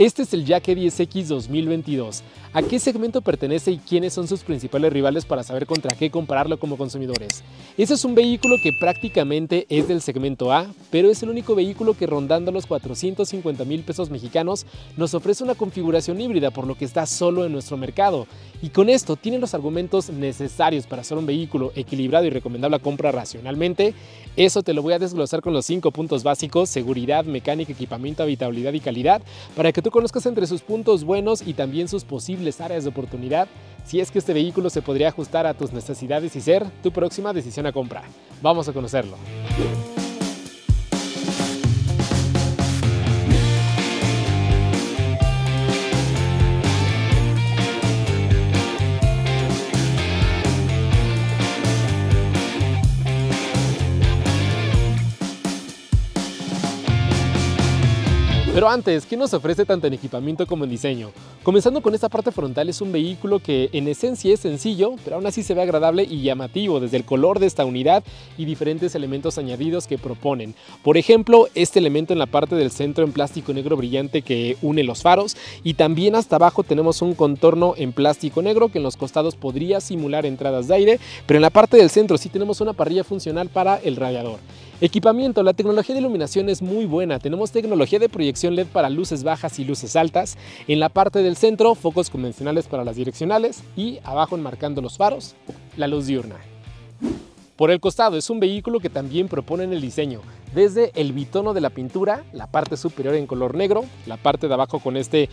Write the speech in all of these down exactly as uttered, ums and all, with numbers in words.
Este es el JAC E diez X dos mil veintidós. ¿A qué segmento pertenece y quiénes son sus principales rivales para saber contra qué compararlo como consumidores? Este es un vehículo que prácticamente es del segmento A, pero es el único vehículo que rondando los cuatrocientos cincuenta mil pesos mexicanos nos ofrece una configuración híbrida, por lo que está solo en nuestro mercado. Y con esto tiene los argumentos necesarios para ser un vehículo equilibrado y recomendable a compra racionalmente. Eso te lo voy a desglosar con los cinco puntos básicos: seguridad, mecánica, equipamiento, habitabilidad y calidad, para que tú conozcas entre sus puntos buenos y también sus posibles áreas de oportunidad, si es que este vehículo se podría ajustar a tus necesidades y ser tu próxima decisión a compra. Vamos a conocerlo. Pero antes, ¿qué nos ofrece tanto en equipamiento como en diseño? Comenzando con esta parte frontal, es un vehículo que en esencia es sencillo, pero aún así se ve agradable y llamativo desde el color de esta unidad y diferentes elementos añadidos que proponen. Por ejemplo, este elemento en la parte del centro en plástico negro brillante que une los faros, y también hasta abajo tenemos un contorno en plástico negro que en los costados podría simular entradas de aire, pero en la parte del centro sí tenemos una parrilla funcional para el radiador. Equipamiento, la tecnología de iluminación es muy buena, tenemos tecnología de proyección L E D para luces bajas y luces altas, en la parte del centro focos convencionales para las direccionales y abajo enmarcando los faros, la luz diurna. Por el costado es un vehículo que también propone en el diseño, desde el bitono de la pintura, la parte superior en color negro, la parte de abajo con este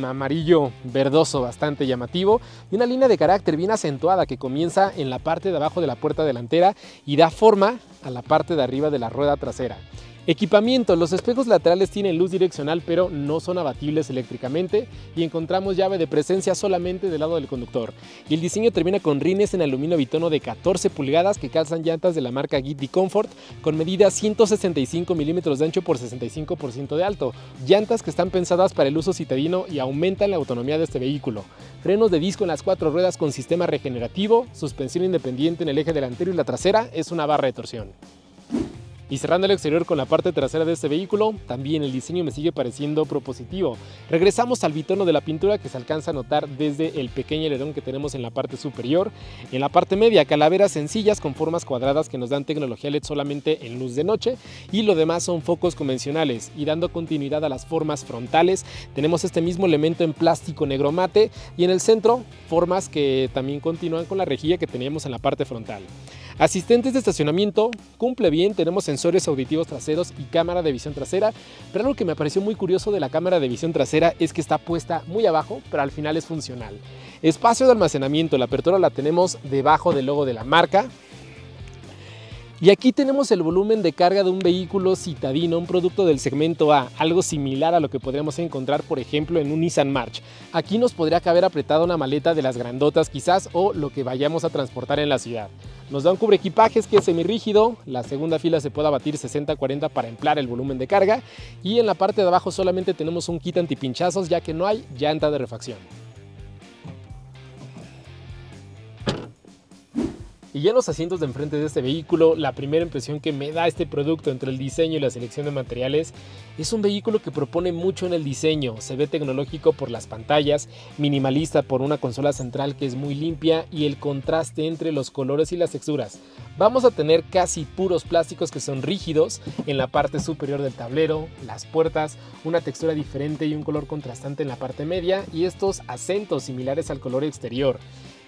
amarillo verdoso bastante llamativo y una línea de carácter bien acentuada que comienza en la parte de abajo de la puerta delantera y da forma a la parte de arriba de la rueda trasera. Equipamiento, los espejos laterales tienen luz direccional pero no son abatibles eléctricamente y encontramos llave de presencia solamente del lado del conductor. Y el diseño termina con rines en aluminio bitono de catorce pulgadas que calzan llantas de la marca Giddy Comfort con medida ciento sesenta y cinco milímetros de ancho por sesenta y cinco por ciento de alto, llantas que están pensadas para el uso citadino y aumentan la autonomía de este vehículo. Frenos de disco en las cuatro ruedas con sistema regenerativo, suspensión independiente en el eje delantero y la trasera es una barra de torsión. Y cerrando el exterior con la parte trasera de este vehículo, también el diseño me sigue pareciendo propositivo. Regresamos al bitono de la pintura que se alcanza a notar desde el pequeño alerón que tenemos en la parte superior. En la parte media, calaveras sencillas con formas cuadradas que nos dan tecnología L E D solamente en luz de noche y lo demás son focos convencionales. Y dando continuidad a las formas frontales, tenemos este mismo elemento en plástico negro mate y en el centro, formas que también continúan con la rejilla que teníamos en la parte frontal. Asistentes de estacionamiento, cumple bien, tenemos sensores auditivos traseros y cámara de visión trasera, pero algo que me pareció muy curioso de la cámara de visión trasera es que está puesta muy abajo, pero al final es funcional. Espacio de almacenamiento, la apertura la tenemos debajo del logo de la marca. Y aquí tenemos el volumen de carga de un vehículo citadino, un producto del segmento A, algo similar a lo que podríamos encontrar, por ejemplo, en un Nissan March. Aquí nos podría caber apretada una maleta de las grandotas quizás o lo que vayamos a transportar en la ciudad. Nos da un cubre equipajes que es semirrígido, la segunda fila se puede abatir sesenta cuarenta para emplear el volumen de carga y en la parte de abajo solamente tenemos un kit antipinchazos ya que no hay llanta de refacción. Y ya en los asientos de enfrente de este vehículo, la primera impresión que me da este producto entre el diseño y la selección de materiales es un vehículo que propone mucho en el diseño. Se ve tecnológico por las pantallas, minimalista por una consola central que es muy limpia y el contraste entre los colores y las texturas. Vamos a tener casi puros plásticos que son rígidos en la parte superior del tablero, las puertas, una textura diferente y un color contrastante en la parte media y estos acentos similares al color exterior.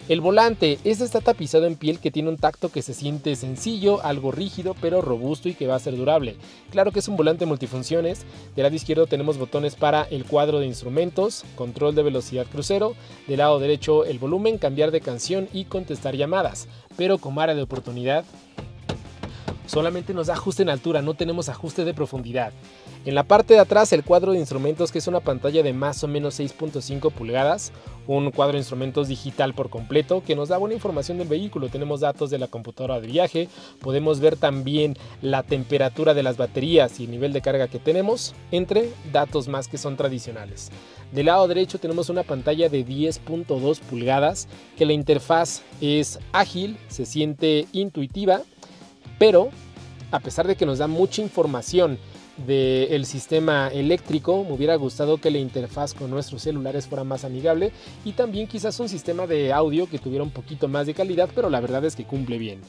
El volante, este está tapizado en piel que tiene un tacto que se siente sencillo, algo rígido pero robusto y que va a ser durable. Claro que es un volante multifunciones, del lado izquierdo tenemos botones para el cuadro de instrumentos, control de velocidad crucero, del lado derecho el volumen, cambiar de canción y contestar llamadas, pero como área de oportunidad solamente nos da ajuste en altura, no tenemos ajuste de profundidad. En la parte de atrás el cuadro de instrumentos que es una pantalla de más o menos seis punto cinco pulgadas, un cuadro de instrumentos digital por completo que nos da buena información del vehículo, tenemos datos de la computadora de viaje, podemos ver también la temperatura de las baterías y el nivel de carga que tenemos, entre datos más que son tradicionales. Del lado derecho tenemos una pantalla de diez punto dos pulgadas que la interfaz es ágil, se siente intuitiva, pero a pesar de que nos da mucha información, del sistema eléctrico. Me hubiera gustado que la interfaz con nuestros celulares fuera más amigable y también quizás un sistema de audio que tuviera un poquito más de calidad, pero la verdad es que cumple bien.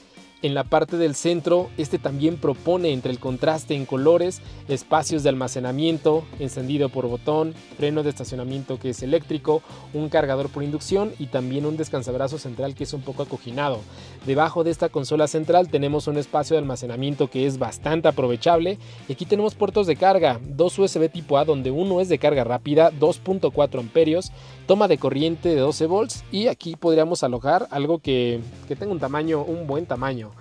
En la parte del centro, este también propone entre el contraste en colores, espacios de almacenamiento, encendido por botón, freno de estacionamiento que es eléctrico, un cargador por inducción y también un descansabrazo central que es un poco acoginado. Debajo de esta consola central tenemos un espacio de almacenamiento que es bastante aprovechable y aquí tenemos puertos de carga, dos U S B tipo A donde uno es de carga rápida, dos punto cuatro amperios, toma de corriente de doce volts y aquí podríamos alojar algo que, que tenga un tamaño, un buen tamaño.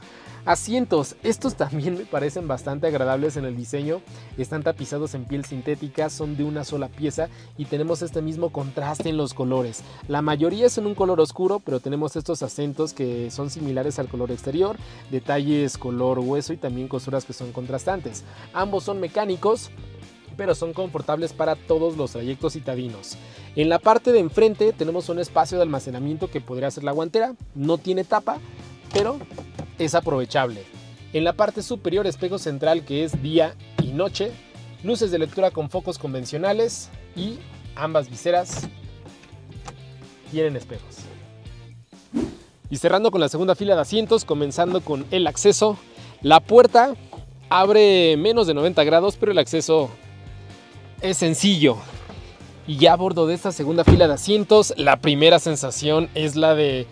Asientos, estos también me parecen bastante agradables en el diseño, están tapizados en piel sintética, son de una sola pieza y tenemos este mismo contraste en los colores. La mayoría son un color oscuro, pero tenemos estos acentos que son similares al color exterior, detalles color hueso y también costuras que son contrastantes. Ambos son mecánicos, pero son confortables para todos los trayectos citadinos. En la parte de enfrente tenemos un espacio de almacenamiento que podría ser la guantera, no tiene tapa, pero es aprovechable. En la parte superior, espejo central que es día y noche, luces de lectura con focos convencionales y ambas viseras tienen espejos. Y cerrando con la segunda fila de asientos, comenzando con el acceso, la puerta abre menos de noventa grados, pero el acceso es sencillo. Y ya a bordo de esta segunda fila de asientos, la primera sensación es la de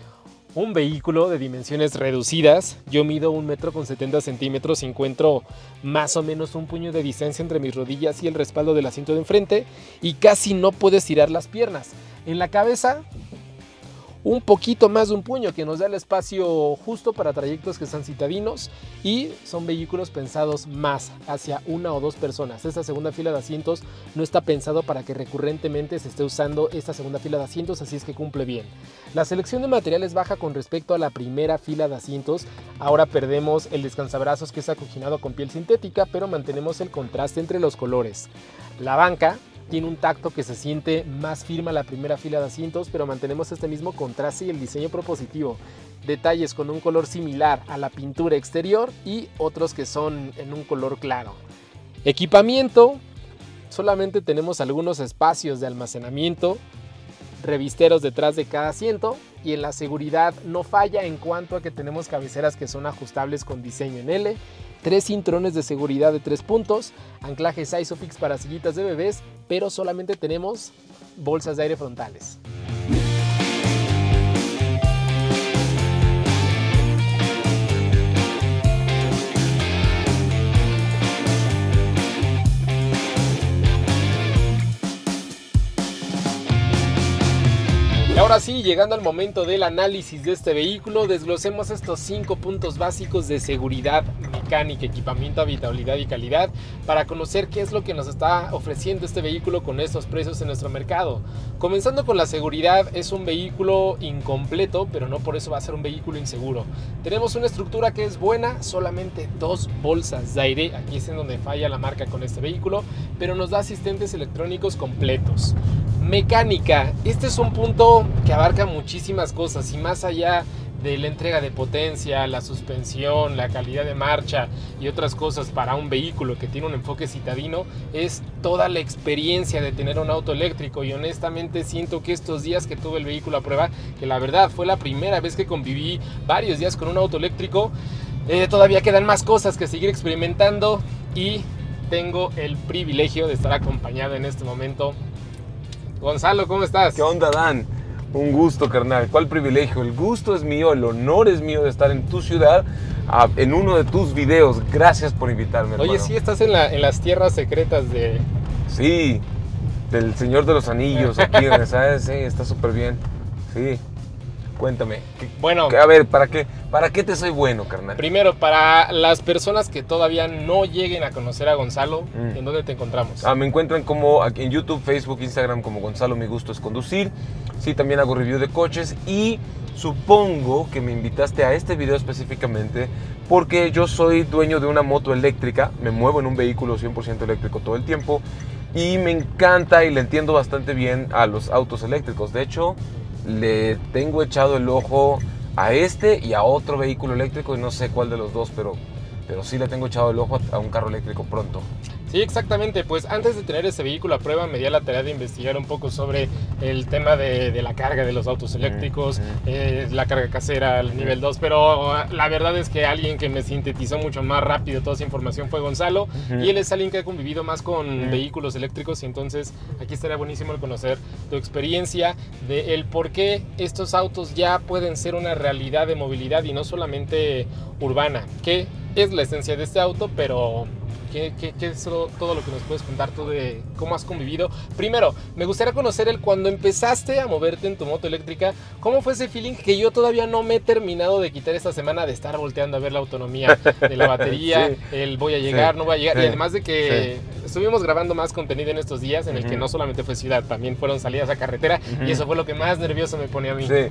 un vehículo de dimensiones reducidas. Yo mido un metro con setenta centímetros y encuentro más o menos un puño de distancia entre mis rodillas y el respaldo del asiento de enfrente y casi no puedo estirar las piernas. En la cabeza, un poquito más de un puño que nos da el espacio justo para trayectos que sean citadinos y son vehículos pensados más hacia una o dos personas. Esta segunda fila de asientos no está pensado para que recurrentemente se esté usando esta segunda fila de asientos, así es que cumple bien. La selección de materiales baja con respecto a la primera fila de asientos. Ahora perdemos el descansabrazos que es acoginado con piel sintética, pero mantenemos el contraste entre los colores. La banca tiene un tacto que se siente más firme a la primera fila de asientos, pero mantenemos este mismo contraste y el diseño propositivo. Detalles con un color similar a la pintura exterior y otros que son en un color claro. Equipamiento, solamente tenemos algunos espacios de almacenamiento, revisteros detrás de cada asiento y en la seguridad no falla en cuanto a que tenemos cabeceras que son ajustables con diseño en L, tres cinturones de seguridad de tres puntos, anclajes Isofix para sillitas de bebés, pero solamente tenemos bolsas de aire frontales. Ahora sí, llegando al momento del análisis de este vehículo, desglosemos estos cinco puntos básicos de seguridad mecánica, equipamiento, habitabilidad y calidad para conocer qué es lo que nos está ofreciendo este vehículo con estos precios en nuestro mercado. Comenzando con la seguridad, es un vehículo incompleto, pero no por eso va a ser un vehículo inseguro. Tenemos una estructura que es buena, solamente dos bolsas de aire, aquí es en donde falla la marca con este vehículo, pero nos da asistentes electrónicos completos. Mecánica, este es un punto que abarca muchísimas cosas y más allá de la entrega de potencia, la suspensión, la calidad de marcha y otras cosas para un vehículo que tiene un enfoque citadino, es toda la experiencia de tener un auto eléctrico. Y honestamente siento que estos días que tuve el vehículo a prueba, que la verdad fue la primera vez que conviví varios días con un auto eléctrico, eh, todavía quedan más cosas que seguir experimentando y tengo el privilegio de estar acompañado en este momento. Gonzalo, ¿cómo estás? ¿Qué onda, Dan? Un gusto, carnal. ¿Cuál privilegio? El gusto es mío, el honor es mío de estar en tu ciudad, en uno de tus videos. Gracias por invitarme, hermano. Oye, sí, estás en, la, en las tierras secretas de... Sí, del Señor de los Anillos, aquí, ¿sabes? Sí, está súper bien. Sí, cuéntame. ¿Qué, bueno... A ver, ¿para qué, ¿para qué te soy bueno, carnal? Primero, para las personas que todavía no lleguen a conocer a Gonzalo, mm. ¿en dónde te encontramos? Ah, me encuentran como en YouTube, Facebook, Instagram como Gonzalo Mi Gusto es Conducir. Sí, también hago review de coches y supongo que me invitaste a este video específicamente porque yo soy dueño de una moto eléctrica, me muevo en un vehículo cien por ciento eléctrico todo el tiempo y me encanta y le entiendo bastante bien a los autos eléctricos. De hecho, le tengo echado el ojo a este y a otro vehículo eléctrico y no sé cuál de los dos, pero, pero sí le tengo echado el ojo a un carro eléctrico pronto. Sí, exactamente, pues antes de tener ese vehículo a prueba me di a la tarea de investigar un poco sobre el tema de, de la carga de los autos eléctricos, eh, la carga casera, el nivel dos, pero la verdad es que alguien que me sintetizó mucho más rápido toda esa información fue Gonzalo, y él es alguien que ha convivido más con vehículos eléctricos, y entonces aquí estaría buenísimo el conocer tu experiencia de el por qué estos autos ya pueden ser una realidad de movilidad y no solamente urbana, que es la esencia de este auto, pero... ¿Qué, qué, ¿Qué es todo, todo lo que nos puedes contar tú de cómo has convivido? Primero, me gustaría conocer el cuando empezaste a moverte en tu moto eléctrica, ¿cómo fue ese feeling que yo todavía no me he terminado de quitar esta semana de estar volteando a ver la autonomía de la batería, sí, el voy a llegar, sí, no voy a llegar? Sí, y además de que sí, estuvimos grabando más contenido en estos días en el uh-huh. que no solamente fue ciudad, también fueron salidas a carretera uh-huh. y eso fue lo que más nervioso me ponía a mí. Sí,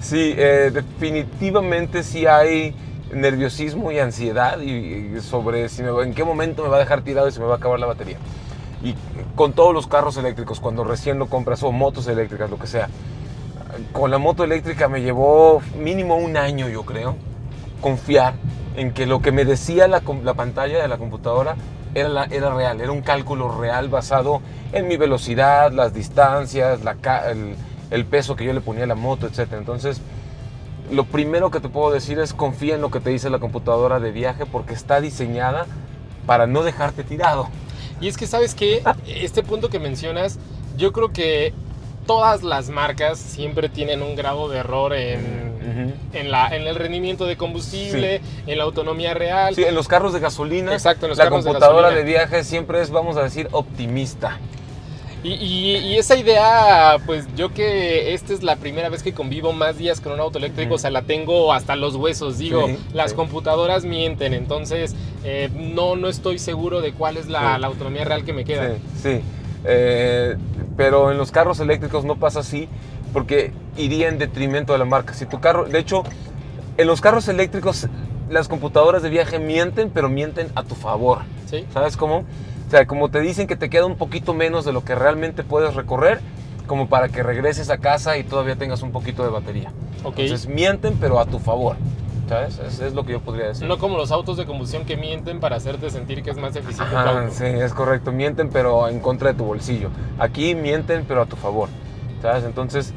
sí, eh, definitivamente sí hay... nerviosismo y ansiedad y sobre si me, en qué momento me va a dejar tirado y se me va a acabar la batería. Y con todos los carros eléctricos, cuando recién lo compras, o motos eléctricas, lo que sea. Con la moto eléctrica me llevó mínimo un año, yo creo, confiar en que lo que me decía la, la pantalla de la computadora era, la, era real, era un cálculo real basado en mi velocidad, las distancias, la, el, el peso que yo le ponía a la moto, etcétera. Entonces, lo primero que te puedo decir es confía en lo que te dice la computadora de viaje porque está diseñada para no dejarte tirado. Y es que, ¿sabes qué? Este punto que mencionas, yo creo que todas las marcas siempre tienen un grado de error en, uh-huh. en, la, en el rendimiento de combustible, sí, en la autonomía real. Sí, en los carros de gasolina. Exacto, en los carros de gasolina. La computadora de viaje siempre es, vamos a decir, optimista. Y, y, y esa idea, pues yo que esta es la primera vez que convivo más días con un auto eléctrico, mm. o sea, la tengo hasta los huesos, digo, sí, las sí. computadoras mienten, entonces eh, no, no estoy seguro de cuál es la, sí. la autonomía real que me queda. Sí, sí. Eh, pero en los carros eléctricos no pasa así porque iría en detrimento de la marca. Si tu carro, de hecho, en los carros eléctricos las computadoras de viaje mienten, pero mienten a tu favor. ¿Sí? ¿Sabes cómo? O sea, como te dicen que te queda un poquito menos de lo que realmente puedes recorrer, como para que regreses a casa y todavía tengas un poquito de batería. Okay. Entonces mienten, pero a tu favor. ¿Sabes? Es, es lo que yo podría decir. No como los autos de combustión que mienten para hacerte sentir que es más eficiente. Ajá, el auto. Sí, es correcto. Mienten, pero en contra de tu bolsillo. Aquí mienten, pero a tu favor. ¿Sabes? Entonces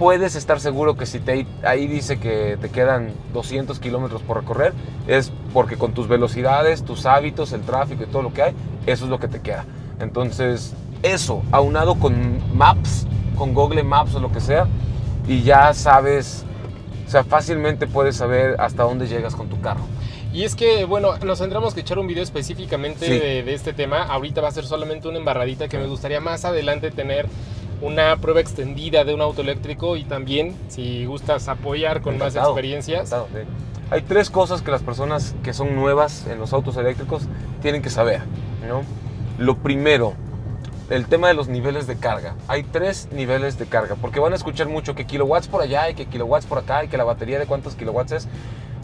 puedes estar seguro que si te, ahí dice que te quedan doscientos kilómetros por recorrer, es porque con tus velocidades, tus hábitos, el tráfico y todo lo que hay, eso es lo que te queda. Entonces, eso, aunado con Maps, con Google Maps o lo que sea, y ya sabes, o sea, fácilmente puedes saber hasta dónde llegas con tu carro. Y es que, bueno, nos tendremos que echar un video específicamente sí. de, de este tema. Ahorita va a ser solamente una embarradita que me gustaría más adelante tener una prueba extendida de un auto eléctrico y también, si gustas, apoyar con encantado, más experiencias. Encantado, sí. Hay tres cosas que las personas que son nuevas en los autos eléctricos tienen que saber, ¿no? Lo primero, el tema de los niveles de carga. Hay tres niveles de carga, porque van a escuchar mucho que kilowatts por allá y que kilowatts por acá y que la batería de cuántos kilowatts es.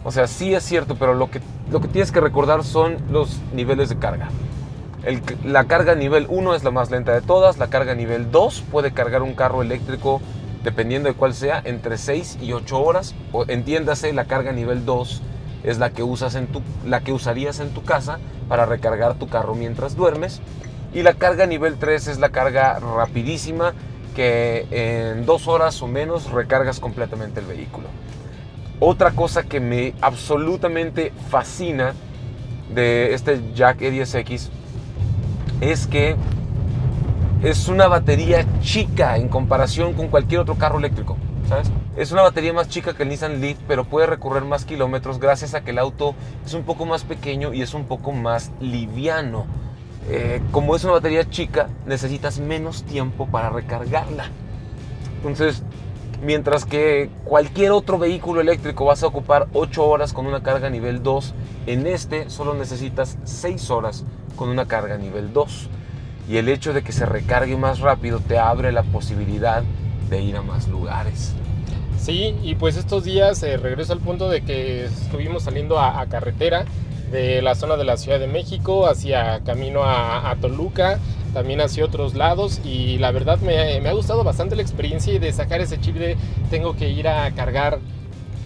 O sea, sí es cierto, pero lo que, lo que tienes que recordar son los niveles de carga. El, la carga nivel uno es la más lenta de todas. La carga nivel dos puede cargar un carro eléctrico, dependiendo de cuál sea, entre seis y ocho horas. O, entiéndase, la carga nivel dos es la que, usas en tu, la que usarías en tu casa para recargar tu carro mientras duermes. Y la carga nivel tres es la carga rapidísima que en dos horas o menos recargas completamente el vehículo. Otra cosa que me absolutamente fascina de este JAC E diez X es que es una batería chica en comparación con cualquier otro carro eléctrico, ¿sabes? Es una batería más chica que el Nissan Leaf, pero puede recorrer más kilómetros gracias a que el auto es un poco más pequeño y es un poco más liviano. Eh, como es una batería chica, necesitas menos tiempo para recargarla. Entonces, mientras que cualquier otro vehículo eléctrico vas a ocupar ocho horas con una carga nivel dos, en este solo necesitas seis horas con una carga nivel dos. Y el hecho de que se recargue más rápido te abre la posibilidad de ir a más lugares. Sí, y pues estos días eh, regreso al punto de que estuvimos saliendo a, a carretera de la zona de la Ciudad de México hacia camino a, a Toluca, también hacia otros lados, y la verdad me, me ha gustado bastante la experiencia de sacar ese chip de tengo que ir a cargar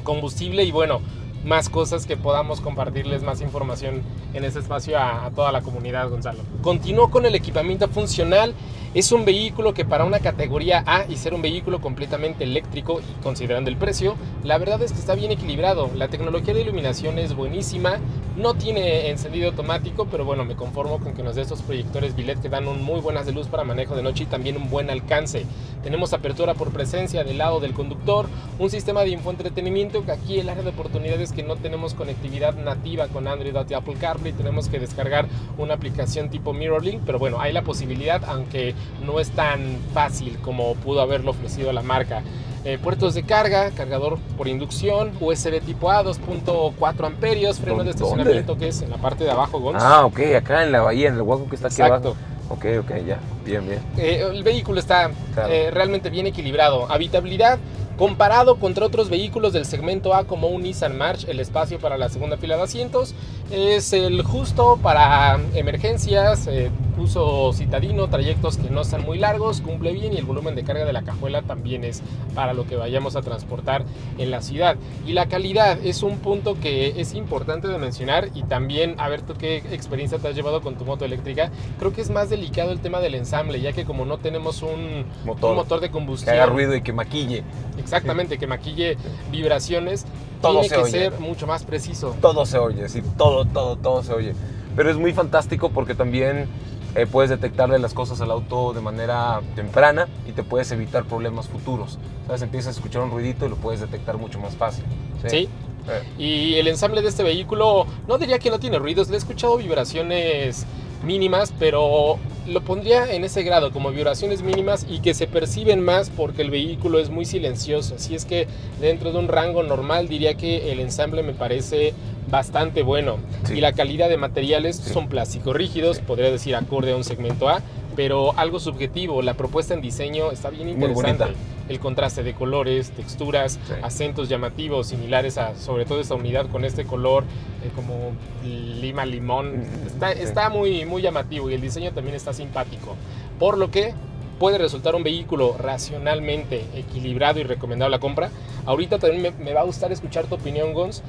combustible. Y bueno, más cosas que podamos compartirles, más información en este espacio a, a toda la comunidad, Gonzalo. Continúo con el equipamiento funcional. Es un vehículo que para una categoría A y ser un vehículo completamente eléctrico y considerando el precio, la verdad es que está bien equilibrado. La tecnología de iluminación es buenísima, no tiene encendido automático, pero bueno, me conformo con que nos dé estos proyectores B L E D que dan un muy buenas de luz para manejo de noche y también un buen alcance. Tenemos apertura por presencia del lado del conductor, un sistema de infoentretenimiento que aquí el área de oportunidades que no tenemos conectividad nativa con Android o Apple CarPlay, tenemos que descargar una aplicación tipo MirrorLink, pero bueno, hay la posibilidad, aunque no es tan fácil como pudo haberlo ofrecido la marca. Eh, puertos de carga, cargador por inducción, U S B tipo A, dos punto cuatro amperios, freno de estacionamiento que es en la parte de abajo, Gonz. Ah, ok, acá en la bahía, en el hueco que está aquí abajo. Ok, ok, ya, bien, bien. Eh, el vehículo está claro. eh, realmente bien equilibrado. Habitabilidad. Comparado contra otros vehículos del segmento A como un Nissan March, el espacio para la segunda fila de asientos es el justo para emergencias, eh, uso citadino, trayectos que no sean muy largos, cumple bien y el volumen de carga de la cajuela también es para lo que vayamos a transportar en la ciudad. Y la calidad es un punto que es importante de mencionar y también, a ver, ¿tú qué experiencia te has llevado con tu moto eléctrica? Creo que es más delicado el tema del ensamble, ya que como no tenemos un motor, un motor de combustión que haga ruido y que maquille. Exactamente, que maquille vibraciones, todo tiene que ser mucho más preciso. Todo se oye, sí, todo, todo, todo se oye. Pero es muy fantástico porque también eh, puedes detectarle las cosas al auto de manera temprana y te puedes evitar problemas futuros. ¿Sabes? Empiezas a escuchar un ruidito y lo puedes detectar mucho más fácil. Sí. ¿Sí? Eh. Y el ensamble de este vehículo, no diría que no tiene ruidos, le he escuchado vibraciones mínimas, pero lo pondría en ese grado como vibraciones mínimas y que se perciben más porque el vehículo es muy silencioso. Así es que dentro de un rango normal diría que el ensamble me parece bastante bueno. Sí. Y la calidad de materiales, sí, son plásticos rígidos, sí, podría decir acorde a un segmento A, pero algo subjetivo. La propuesta en diseño está bien interesante. El contraste de colores, texturas, sí, acentos llamativos similares a, sobre todo esta unidad con este color eh, como lima limón, está, sí, está muy, muy llamativo y el diseño también está simpático, por lo que puede resultar un vehículo racionalmente equilibrado y recomendado a la compra. Ahorita también me, me va a gustar escuchar tu opinión, Gonz,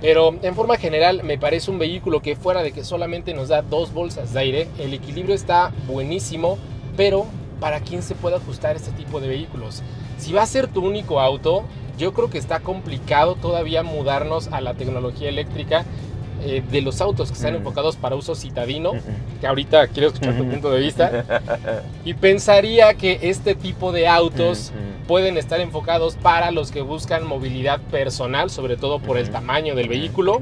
pero en forma general me parece un vehículo que fuera de que solamente nos da dos bolsas de aire, el equilibrio está buenísimo, pero para quién se puede ajustar este tipo de vehículos. Si va a ser tu único auto, yo creo que está complicado todavía mudarnos a la tecnología eléctrica eh, de los autos que están enfocados para uso citadino, que ahorita quiero escuchar tu punto de vista, y pensaría que este tipo de autos pueden estar enfocados para los que buscan movilidad personal, sobre todo por el tamaño del vehículo,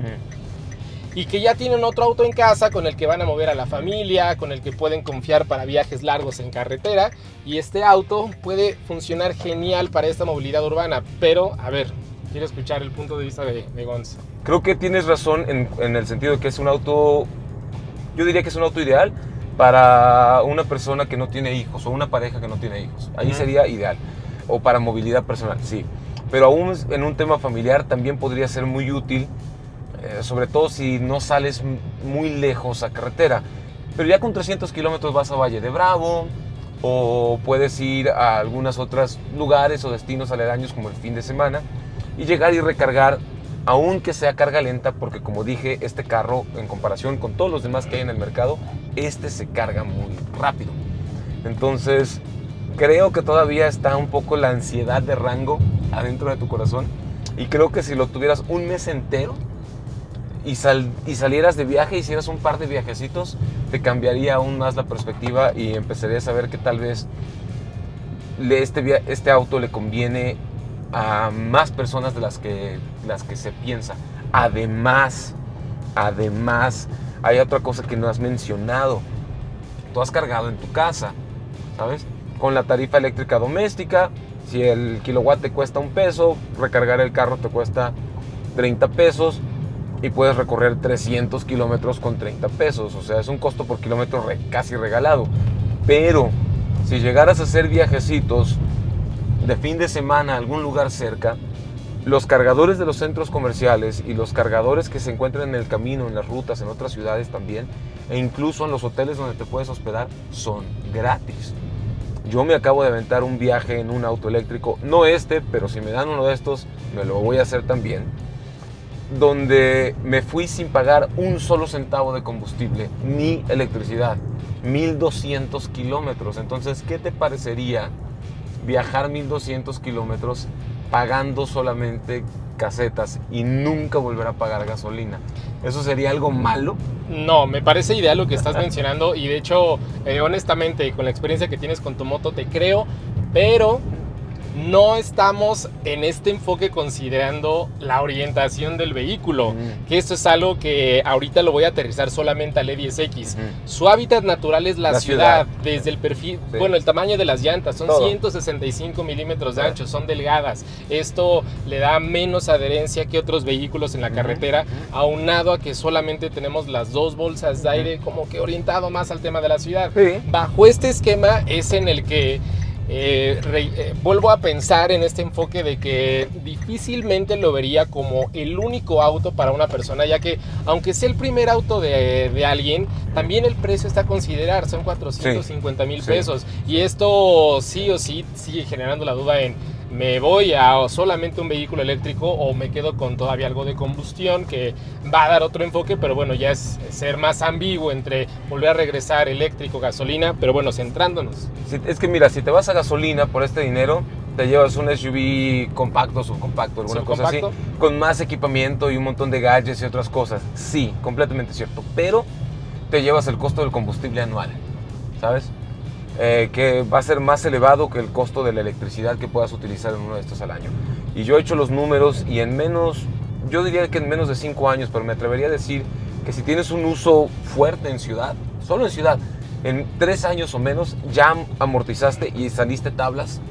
y que ya tienen otro auto en casa con el que van a mover a la familia, con el que pueden confiar para viajes largos en carretera, y este auto puede funcionar genial para esta movilidad urbana. Pero, a ver, quiero escuchar el punto de vista de, de Gonz. Creo que tienes razón en, en el sentido de que es un auto, yo diría que es un auto ideal para una persona que no tiene hijos o una pareja que no tiene hijos. Ahí uh-huh. sería ideal. O para movilidad personal, sí. Pero aún en un tema familiar también podría ser muy útil, sobre todo si no sales muy lejos a carretera, pero ya con trescientos kilómetros vas a Valle de Bravo o puedes ir a algunos otros lugares o destinos aledaños como el fin de semana y llegar y recargar, aunque sea carga lenta, porque como dije, este carro en comparación con todos los demás que hay en el mercado, este se carga muy rápido. Entonces creo que todavía está un poco la ansiedad de rango adentro de tu corazón y creo que si lo tuvieras un mes entero Y, sal, y salieras de viaje, hicieras un par de viajecitos, te cambiaría aún más la perspectiva y empezarías a ver que tal vez le, este, este auto le conviene a más personas de las que, las que se piensa. Además, además, hay otra cosa que no has mencionado. Tú has cargado en tu casa, ¿sabes? Con la tarifa eléctrica doméstica, si el kilowatt te cuesta un peso, recargar el carro te cuesta treinta pesos. Y puedes recorrer trescientos kilómetros con treinta pesos, o sea, es un costo por kilómetro re, casi regalado. Pero si llegaras a hacer viajecitos de fin de semana a algún lugar cerca, los cargadores de los centros comerciales y los cargadores que se encuentran en el camino, en las rutas, en otras ciudades también, e incluso en los hoteles donde te puedes hospedar, son gratis. Yo me acabo de aventar un viaje en un auto eléctrico, no este, pero si me dan uno de estos, me lo voy a hacer también. donde me fui sin pagar un solo centavo de combustible ni electricidad. mil doscientos kilómetros. Entonces, ¿qué te parecería viajar mil doscientos kilómetros pagando solamente casetas y nunca volver a pagar gasolina? ¿Eso sería algo malo? No, me parece ideal lo que estás mencionando y de hecho, eh, honestamente, con la experiencia que tienes con tu moto te creo, pero no estamos en este enfoque considerando la orientación del vehículo, mm. que esto es algo que ahorita lo voy a aterrizar solamente al E diez X. Mm. Su hábitat natural es la, la ciudad, ciudad, desde el perfil, sí. bueno, el tamaño de las llantas, son Todo. ciento sesenta y cinco milímetros de sí. ancho, son delgadas. Esto le da menos adherencia que otros vehículos en la carretera, mm. aunado a que solamente tenemos las dos bolsas de aire, como que orientado más al tema de la ciudad. Sí. Bajo este esquema es en el que Eh, re, eh, vuelvo a pensar en este enfoque de que difícilmente lo vería como el único auto para una persona, ya que aunque sea el primer auto de, de alguien, también el precio está a considerar, son cuatrocientos cincuenta mil pesos, sí. y esto sí o sí sigue generando la duda en me voy a solamente un vehículo eléctrico o me quedo con todavía algo de combustión, que va a dar otro enfoque, pero bueno, ya es ser más ambiguo entre volver a regresar eléctrico, gasolina, pero bueno, centrándonos. Sí, es que mira, si te vas a gasolina por este dinero, te llevas un S U V compacto, subcompacto, alguna cosa así, con más equipamiento y un montón de gadgets y otras cosas. Sí, completamente cierto, pero te llevas el costo del combustible anual, ¿sabes? Eh, que va a ser más elevado que el costo de la electricidad que puedas utilizar en uno de estos al año. Y yo he hecho los números y en menos, yo diría que en menos de cinco años, pero me atrevería a decir que si tienes un uso fuerte en ciudad, solo en ciudad, en tres años o menos ya amortizaste y saliste tablas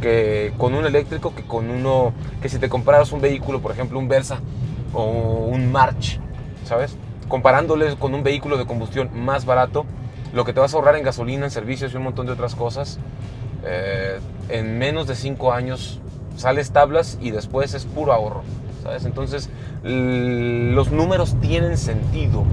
que con un eléctrico, que con uno, que si te compraras un vehículo, por ejemplo un Versa o un March, ¿sabes? Comparándoles con un vehículo de combustión más barato, lo que te vas a ahorrar en gasolina, en servicios y un montón de otras cosas, eh, en menos de cinco años sales tablas y después es puro ahorro, ¿sabes? Entonces, los números tienen sentido.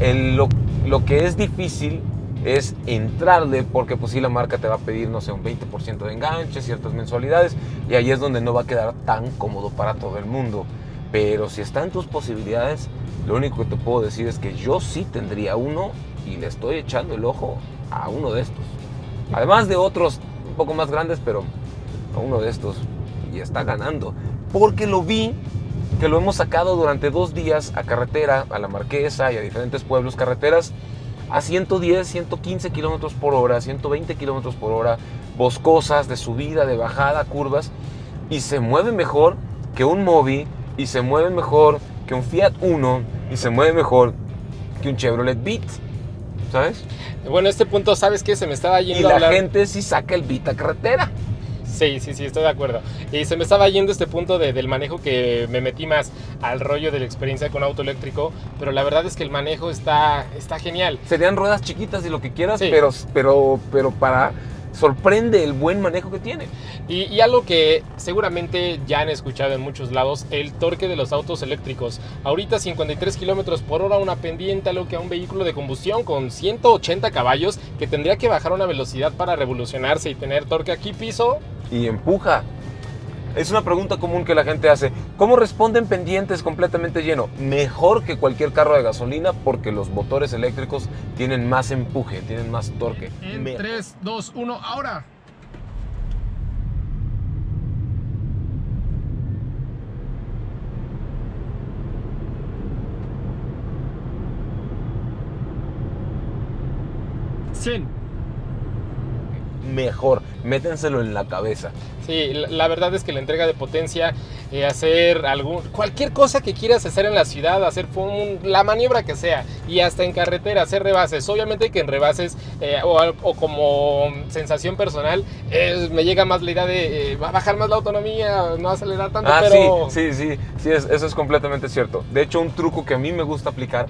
El, lo, lo que es difícil es entrarle porque pues sí, la marca te va a pedir, no sé, un veinte por ciento de enganche, ciertas mensualidades, y ahí es donde no va a quedar tan cómodo para todo el mundo. Pero si están tus posibilidades, lo único que te puedo decir es que yo sí tendría uno y le estoy echando el ojo a uno de estos. Además de otros un poco más grandes, pero a uno de estos. Y está ganando. Porque lo vi, que lo hemos sacado durante dos días a carretera, a la Marquesa y a diferentes pueblos, carreteras a ciento diez, ciento quince kilómetros por hora, ciento veinte kilómetros por hora, boscosas, de subida, de bajada, curvas. Y se mueve mejor que un Mobi, y se mueve mejor que un Fiat Uno, y se mueve mejor que un Chevrolet Beat, ¿sabes? Bueno, este punto, ¿sabes qué? Se me estaba yendo. Y la a hablar... gente sí saca el Vita carretera. Sí, sí, sí, estoy de acuerdo. Y se me estaba yendo este punto de, del manejo, que me metí más al rollo de la experiencia con auto eléctrico, pero la verdad es que el manejo está, está genial. Serían ruedas chiquitas y lo que quieras, sí. pero, pero, pero para... sorprende el buen manejo que tiene. Y, y algo que seguramente ya han escuchado en muchos lados, el torque de los autos eléctricos. Ahorita cincuenta y tres kilómetros por hora, una pendiente, lo que a un vehículo de combustión con ciento ochenta caballos, que tendría que bajar una velocidad para revolucionarse y tener torque aquí piso. Y empuja. Es una pregunta común que la gente hace. ¿Cómo responden pendientes completamente lleno? Mejor que cualquier carro de gasolina, porque los motores eléctricos tienen más empuje, tienen más torque. En Me... tres, dos, uno, ¡ahora! cien. Mejor, métenselo en la cabeza. Sí, la, la verdad es que la entrega de potencia, eh, hacer algún, cualquier cosa que quieras hacer en la ciudad, hacer un, la maniobra que sea, y hasta en carretera, hacer rebases. Obviamente que en rebases, eh, o, o como sensación personal, eh, me llega más la idea de eh, va a bajar más la autonomía, no acelerar tanto, ah, pero... Sí, sí, sí, sí es, eso es completamente cierto. De hecho, un truco que a mí me gusta aplicar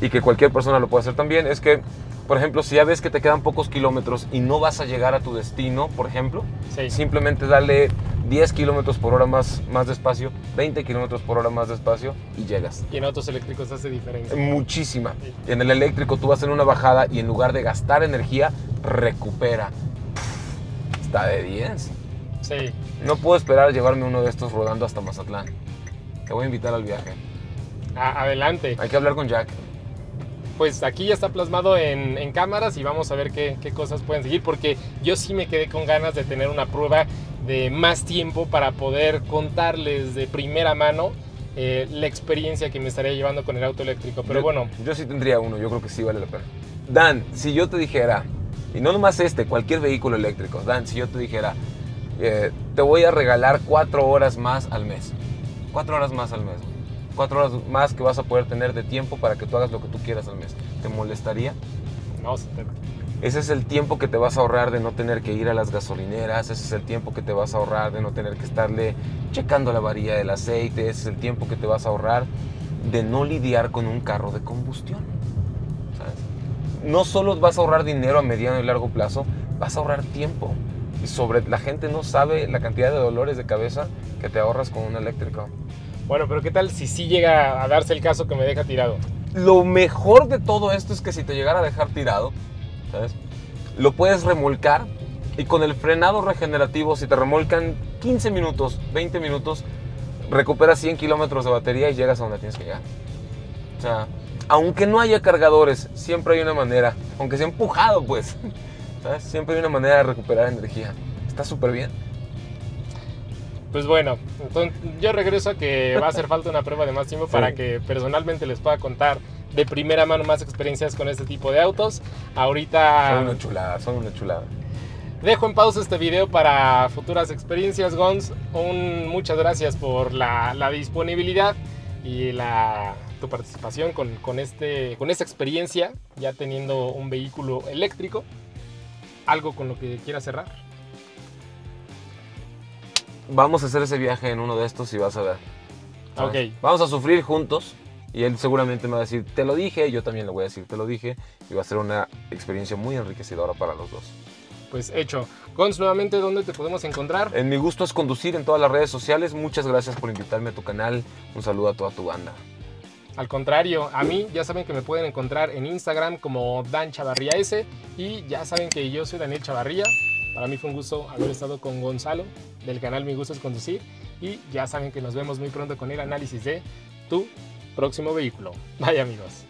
y que cualquier persona lo puede hacer también es que, por ejemplo, si ya ves que te quedan pocos kilómetros y no vas a llegar a tu destino, por ejemplo, sí. simplemente dale diez kilómetros por hora más, más despacio, veinte kilómetros por hora más despacio y llegas. Y en autos eléctricos hace diferencia. Muchísima. Sí. En el eléctrico tú vas en una bajada y en lugar de gastar energía, recupera. Está de diez. Sí. No puedo esperar a llevarme uno de estos rodando hasta Mazatlán. Te voy a invitar al viaje. A adelante. Hay que hablar con Jack. Pues aquí ya está plasmado en, en cámaras y vamos a ver qué, qué cosas pueden seguir, porque yo sí me quedé con ganas de tener una prueba de más tiempo para poder contarles de primera mano eh, la experiencia que me estaría llevando con el auto eléctrico, pero yo, bueno. Yo sí tendría uno, yo creo que sí vale la pena. Dan, si yo te dijera, y no nomás este, cualquier vehículo eléctrico, Dan, si yo te dijera, eh, te voy a regalar cuatro horas más al mes, cuatro horas más al mes, cuatro horas más que vas a poder tener de tiempo para que tú hagas lo que tú quieras al mes, ¿te molestaría? No, se te... Ese es el tiempo que te vas a ahorrar de no tener que ir a las gasolineras, ese es el tiempo que te vas a ahorrar de no tener que estarle checando la varilla del aceite, ese es el tiempo que te vas a ahorrar de no lidiar con un carro de combustión, ¿sabes? No solo vas a ahorrar dinero a mediano y largo plazo, vas a ahorrar tiempo. Y sobre la gente no sabe la cantidad de dolores de cabeza que te ahorras con un eléctrico. Bueno, pero ¿qué tal si sí llega a darse el caso que me deja tirado? Lo mejor de todo esto es que si te llegara a dejar tirado, ¿sabes? Lo puedes remolcar y con el frenado regenerativo, si te remolcan quince minutos, veinte minutos, recuperas cien kilómetros de batería y llegas a donde tienes que llegar. O sea, aunque no haya cargadores, siempre hay una manera, aunque sea empujado, pues, ¿sabes? Siempre hay una manera de recuperar energía. Está súper bien. Pues bueno, entonces yo regreso a que va a hacer falta una prueba de más tiempo, sí, para que personalmente les pueda contar de primera mano más experiencias con este tipo de autos. Ahorita... Son una chulada, son una chulada. Dejo en pausa este video para futuras experiencias, Gonz. Un, muchas gracias por la, la disponibilidad y la, tu participación con, con, este, con esta experiencia, ya teniendo un vehículo eléctrico. ¿Algo con lo que quieras cerrar? Vamos a hacer ese viaje en uno de estos y vas a ver. ¿Sabes? Ok. Vamos a sufrir juntos. Y él seguramente me va a decir, te lo dije, yo también le voy a decir, te lo dije. Y va a ser una experiencia muy enriquecedora para los dos. Pues hecho. Gonz, nuevamente, ¿dónde te podemos encontrar? En Mi Gusto es Conducir, en todas las redes sociales. Muchas gracias por invitarme a tu canal. Un saludo a toda tu banda. Al contrario, a mí ya saben que me pueden encontrar en Instagram como Dan Chavarría S. Y ya saben que yo soy Daniel Chavarría. Para mí fue un gusto haber estado con Gonzalo del canal Mi Gusto es Conducir. Y ya saben que nos vemos muy pronto con el análisis de tu próximo vehículo. Bye, amigos.